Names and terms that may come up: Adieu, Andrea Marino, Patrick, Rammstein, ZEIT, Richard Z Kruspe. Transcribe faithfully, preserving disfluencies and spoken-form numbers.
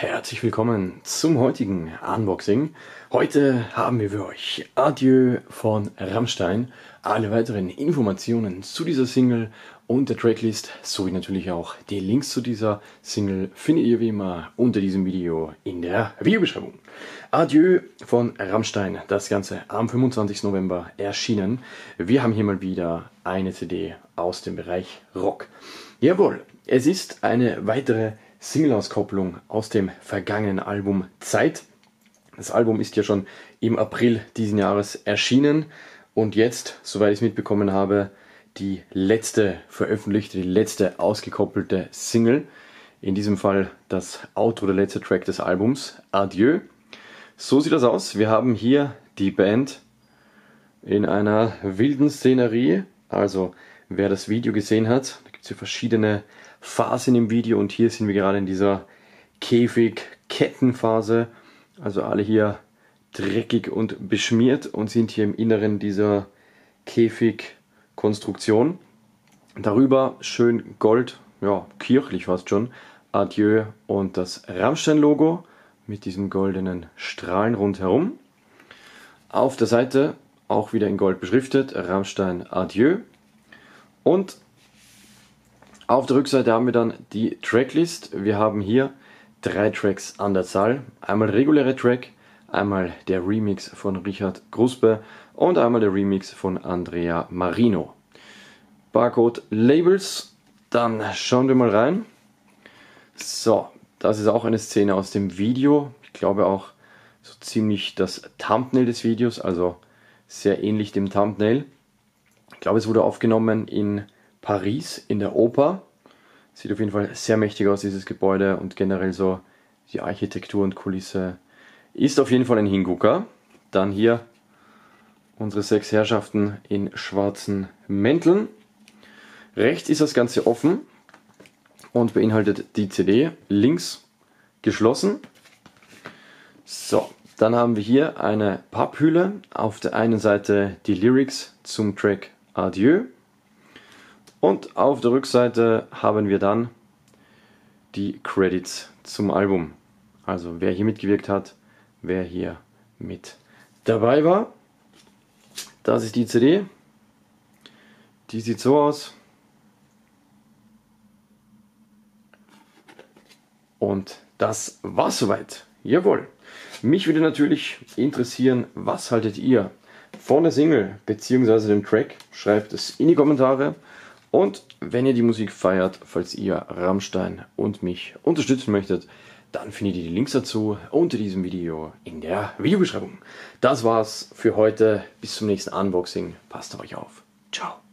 Herzlich willkommen zum heutigen Unboxing. Heute haben wir für euch Adieu von Rammstein. Alle weiteren Informationen zu dieser Single und der Tracklist sowie natürlich auch die Links zu dieser Single findet ihr wie immer unter diesem Video in der Videobeschreibung. Adieu von Rammstein, das Ganze am fünfundzwanzigsten November erschienen. Wir haben hier mal wieder eine C D aus dem Bereich Rock. Jawohl, es ist eine weitere Single-Auskopplung aus dem vergangenen Album ZEIT. Das Album ist ja schon im April diesen Jahres erschienen und jetzt, soweit ich es mitbekommen habe, die letzte veröffentlichte, die letzte ausgekoppelte Single. In diesem Fall das Outro, der letzte Track des Albums, Adieu. So sieht das aus. Wir haben hier die Band in einer wilden Szenerie. Also wer das Video gesehen hat, da gibt es hier verschiedene Phasen im Video und hier sind wir gerade in dieser Käfig-Kettenphase, also alle hier dreckig und beschmiert und sind hier im Inneren dieser Käfigkonstruktion. Darüber schön Gold, ja kirchlich fast schon, Adieu und das Rammstein-Logo mit diesen goldenen Strahlen rundherum. Auf der Seite auch wieder in Gold beschriftet, Rammstein Adieu, und auf der Rückseite haben wir dann die Tracklist. Wir haben hier drei Tracks an der Zahl. Einmal reguläre Track, einmal der Remix von Richard Kruspe und einmal der Remix von Andrea Marino. Barcode Labels, dann schauen wir mal rein. So, das ist auch eine Szene aus dem Video. Ich glaube auch so ziemlich das Thumbnail des Videos, also sehr ähnlich dem Thumbnail. Ich glaube, es wurde aufgenommen in Paris in der Oper. Sieht auf jeden Fall sehr mächtig aus, dieses Gebäude, und generell so die Architektur und Kulisse ist auf jeden Fall ein Hingucker. Dann hier unsere sechs Herrschaften in schwarzen Mänteln. Rechts ist das Ganze offen und beinhaltet die C D, links geschlossen. So, dann haben wir hier eine Papphülle. Auf der einen Seite die Lyrics zum Track Adieu. Und auf der Rückseite haben wir dann die Credits zum Album. Also wer hier mitgewirkt hat, wer hier mit dabei war. Das ist die C D. Die sieht so aus. Und das war's soweit. Jawohl. Mich würde natürlich interessieren, was haltet ihr von der Single bzw. dem Track? Schreibt es in die Kommentare. Und wenn ihr die Musik feiert, falls ihr Rammstein und mich unterstützen möchtet, dann findet ihr die Links dazu unter diesem Video in der Videobeschreibung. Das war's für heute. Bis zum nächsten Unboxing. Passt auf euch auf. Ciao.